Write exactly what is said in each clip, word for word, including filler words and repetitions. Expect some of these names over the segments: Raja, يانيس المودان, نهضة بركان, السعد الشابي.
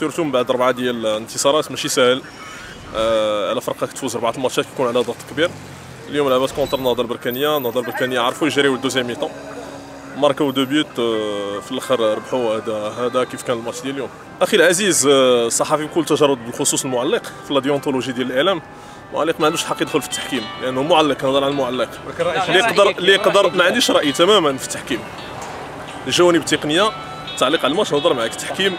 سورتو من بعد ربعه ديال الانتصارات ماشي ساهل آه على فرقه كتفوز ربعه الماتشات كيكون على ضغط كبير. اليوم لعبات كونتر النهضه البركانيه، النهضه البركانيه عرفوا يجريو للدوزيام ميطون، ماركاو دو بيوت آه في الاخر ربحوا. هذا هذا كيف كان الماتش ديال اليوم. اخي العزيز آه صحفي بكل تجرد، بالخصوص المعلق في الديونتولوجي ديال الاعلام، المعلق ما عندوش حق يدخل في التحكيم لانه يعني معلق. كنهضر على المعلق اللي يقدر اللي يقدر ما عنديش راي تماما في التحكيم. الجوانب التقنيه تعليق على الماتش نهضر معاك، التحكيم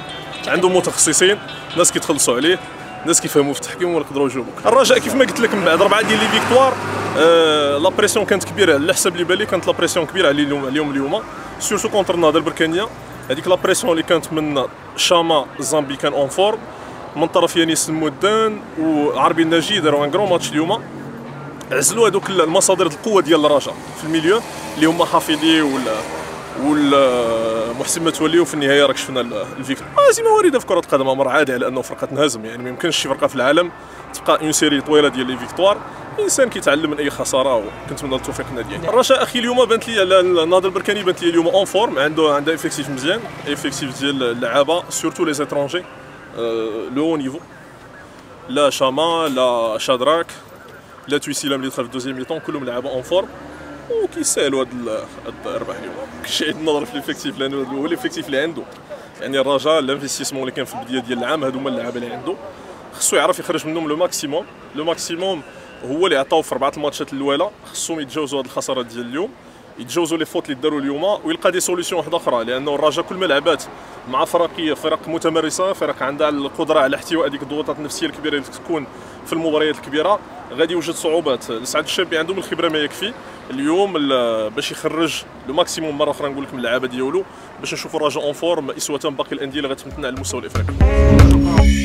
عندهم متخصصين، ناس كيتخلصوا عليه، ناس كيفهموا في التحكيم ويقدروا يجاوبوك. الرجاء كيف ما قلت لك من بعد ربعه ديال لي فيكتوار آه لا بريسيون كانت كبيره على حسب لي بالي، كانت لا بريسيون كبيره على اليوم اليوم اليوم سورتو كونتر النهضه البركانيه. هذيك لا بريسيون اللي كانت من شاما الزامبي كان اون فورم، من طرف يانيس المودان وعربي الناجي داروا ان كرون ماتش اليوم. عزلوا هذوك المصادر القوه ديال الرجاء في الميليو اللي هما حافظي ولا والمحسن متولي، وفي النهايه راك شفنا الفكره. هزيمه وارده في كره القدم، امر عادي على انه فرقه تنهزم، يعني ما يمكنش شي فرقه في العالم تبقى اون سيري طويله ديال لي فيكتوار. الانسان كيتعلم من اي خساره، وكنتمنى التوفيق للنادي. الرجاء اخي اليوم بانت لي النهضه البركاني بانت لي اليوم اون فورم، عنده عنده افكتيف مزيان، افكتيف ديال اللعابه سورتو لي زيترونجي لو هو نيفو، لا شاما لا شادراك لا تويسيلام اللي دخل في الدوزيام ميطون، كلهم لعابه اون فورم وكيسالوا هذا الربح اليوم. كلشي عيد النظر في ليفيكتيف لانه هو ليفيكتيف اللي عنده، يعني الرجاء الانفستيسمون اللي كان في البدايه ديال العام هادو هما اللعابه اللي عنده، خصو يعرف يخرج منهم لو ماكسيموم. لو ماكسيموم هو اللي عطاوه في ربعه الماتشات الاولى، خصهم يتجاوزوا هاد الخسارات ديال اليوم، يتجاوزوا لي فوت اللي داروا اليوم ويلقى دي سوليسيون واحده اخرى. لانه الرجاء كل ما لعبات مع فرقيه فرق متمرسه، فرق عندها القدره على احتواء هذيك الضغوطات النفسيه الكبيره اللي تكون في المباريات الكبيره، غادي يوجد صعوبات. السعد الشابي عندهم الخبره ما يكفي اليوم باش يخرج لو ماكسيموم مره اخرى نقول لكم اللعابه ديالو، باش نشوفوا الرجاء اون فورم اسوه باقي الانديه اللي غتمتنا على المستوى الافريقي.